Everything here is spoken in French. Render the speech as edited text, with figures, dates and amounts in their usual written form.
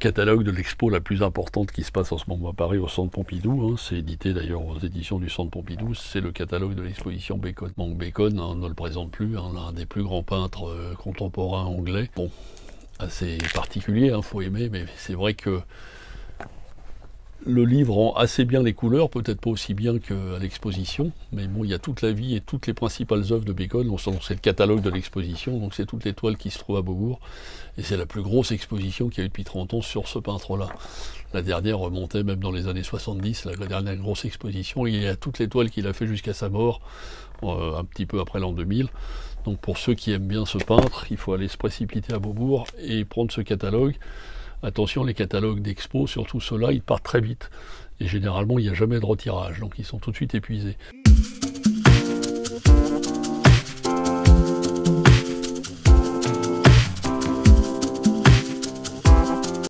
catalogue de l'expo la plus importante qui se passe en ce moment à Paris au Centre Pompidou, hein, c'est édité d'ailleurs aux éditions du Centre Pompidou, c'est le catalogue de l'exposition Bacon. Donc Bacon, on ne le présente plus, hein, l'un des plus grands peintres contemporains anglais. Bon, assez particulier, hein, faut aimer, mais c'est vrai que le livre rend assez bien les couleurs, peut-être pas aussi bien qu'à l'exposition, mais bon, il y a toute la vie et toutes les principales œuvres de Bacon, c'est le catalogue de l'exposition, donc c'est toutes les toiles qui se trouvent à Beaubourg, et c'est la plus grosse exposition qu'il y a eu depuis 30 ans sur ce peintre-là. La dernière remontait même dans les années 70, la dernière grosse exposition, il y a toutes les toiles qu'il a fait jusqu'à sa mort, un petit peu après l'an 2000. Donc pour ceux qui aiment bien ce peintre, il faut aller se précipiter à Beaubourg et prendre ce catalogue. Attention, les catalogues d'expo, surtout ceux-là, ils partent très vite. Et généralement, il n'y a jamais de retirage, donc ils sont tout de suite épuisés.